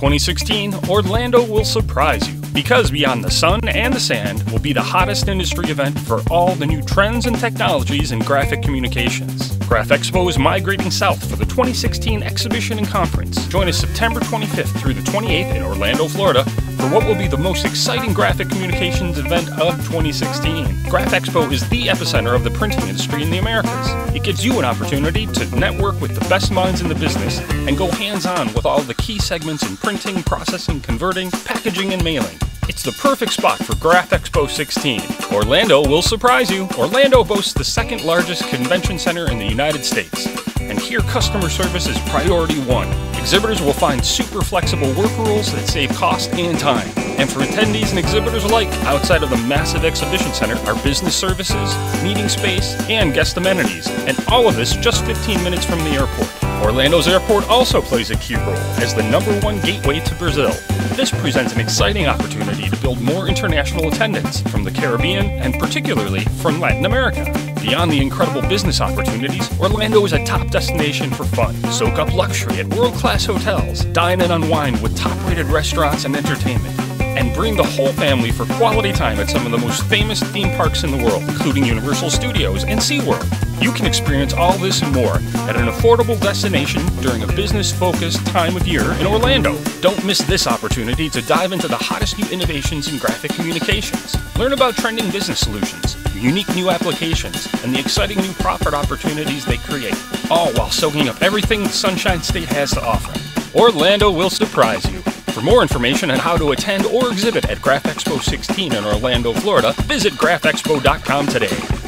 2016, Orlando will surprise you, because Beyond the Sun and the Sand will be the hottest industry event for all the new trends and technologies in graphic communications. Graph Expo is migrating south for the 2016 exhibition and conference. Join us September 25th through the 28th in Orlando, Florida, for what will be the most exciting graphic communications event of 2016. Graph Expo is the epicenter of the printing industry in the Americas. It gives you an opportunity to network with the best minds in the business and go hands-on with all the key segments in printing, processing, converting, packaging, and mailing. It's the perfect spot for Graph Expo 16. Orlando will surprise you. Orlando boasts the second largest convention center in the United States. And here, customer service is priority one. Exhibitors will find super flexible work rules that save cost and time. And for attendees and exhibitors alike, outside of the massive exhibition center are business services, meeting space, and guest amenities. And all of this just 15 minutes from the airport. Orlando's airport also plays a key role as the #1 gateway to Brazil. This presents an exciting opportunity to build more international attendance from the Caribbean and particularly from Latin America. Beyond the incredible business opportunities, Orlando is a top destination for fun. Soak up luxury at world-class hotels, dine and unwind with top-rated restaurants and entertainment, and bring the whole family for quality time at some of the most famous theme parks in the world, including Universal Studios and SeaWorld. You can experience all this and more at an affordable destination during a business-focused time of year in Orlando. Don't miss this opportunity to dive into the hottest new innovations in graphic communications. Learn about trending business solutions, unique new applications, and the exciting new profit opportunities they create, all while soaking up everything Sunshine State has to offer. Orlando will surprise you. For more information on how to attend or exhibit at Graph Expo 16 in Orlando, Florida, visit graphexpo.com today.